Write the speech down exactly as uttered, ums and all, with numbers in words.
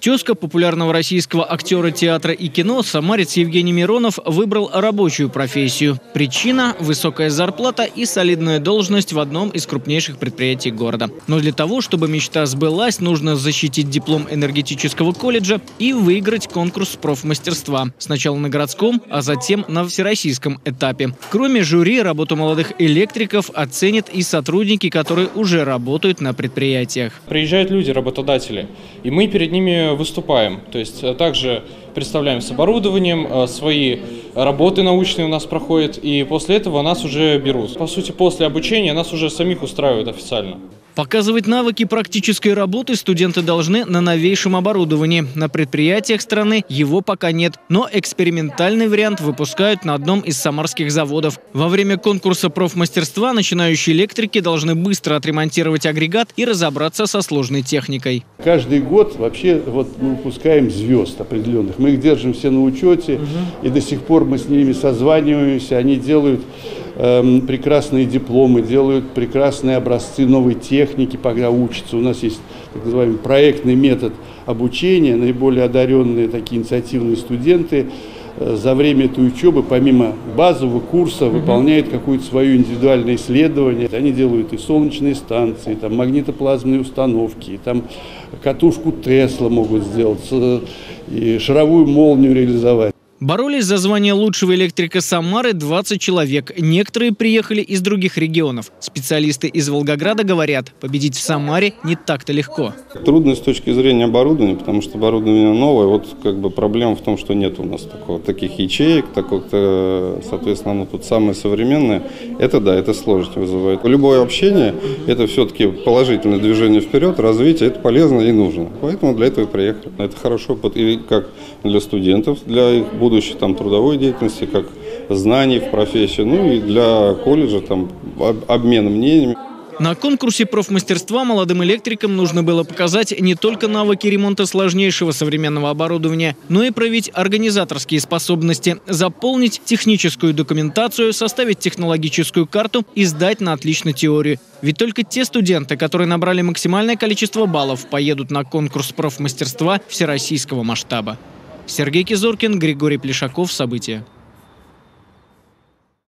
Тезка популярного российского актера театра и кино, самарец Евгений Миронов выбрал рабочую профессию. Причина – высокая зарплата и солидная должность в одном из крупнейших предприятий города. Но для того, чтобы мечта сбылась, нужно защитить диплом энергетического колледжа и выиграть конкурс профмастерства. Сначала на городском, а затем на всероссийском этапе. Кроме жюри, работу молодых электриков оценят и сотрудники, которые уже работают на предприятиях. Приезжают люди, работодатели, и мы перед ними выступаем, то есть также представляем с оборудованием, свои работы научные у нас проходят, и после этого нас уже берут. По сути, после обучения нас уже самих устраивают официально. Показывать навыки практической работы студенты должны на новейшем оборудовании. На предприятиях страны его пока нет, но экспериментальный вариант выпускают на одном из самарских заводов. Во время конкурса профмастерства начинающие электрики должны быстро отремонтировать агрегат и разобраться со сложной техникой. Каждый год вообще вот мы выпускаем звезд определенных. Мы их держим все на учете, угу. И до сих пор мы с ними созваниваемся, они делают прекрасные дипломы, делают прекрасные образцы новой техники, пока учатся. У нас есть так называемый проектный метод обучения. Наиболее одаренные такие инициативные студенты за время этой учебы, помимо базового курса, выполняют какое-то свое индивидуальное исследование. Они делают и солнечные станции, там магнитоплазменные установки, там катушку Тесла могут сделать, и шаровую молнию реализовать. Боролись за звание лучшего электрика Самары двадцать человек. Некоторые приехали из других регионов. Специалисты из Волгограда говорят, победить в Самаре не так-то легко. Трудно с точки зрения оборудования, потому что оборудование новое. Вот как бы проблема в том, что нет у нас такого, таких ячеек, такого-то, соответственно, ну, тут самое современное. Это да, это сложность вызывает. Любое общение – это все-таки положительное движение вперед, развитие – это полезно и нужно. Поэтому для этого и приехали. Это хороший опыт и как для студентов, для их будущего. будущей там трудовой деятельности, как знаний в профессии, ну и для колледжа там обмен мнениями. На конкурсе профмастерства молодым электрикам нужно было показать не только навыки ремонта сложнейшего современного оборудования, но и проявить организаторские способности, заполнить техническую документацию, составить технологическую карту и сдать на отлично теорию. Ведь только те студенты, которые набрали максимальное количество баллов, поедут на конкурс профмастерства всероссийского масштаба. Сергей Кизоркин, Григорий Плешаков. События.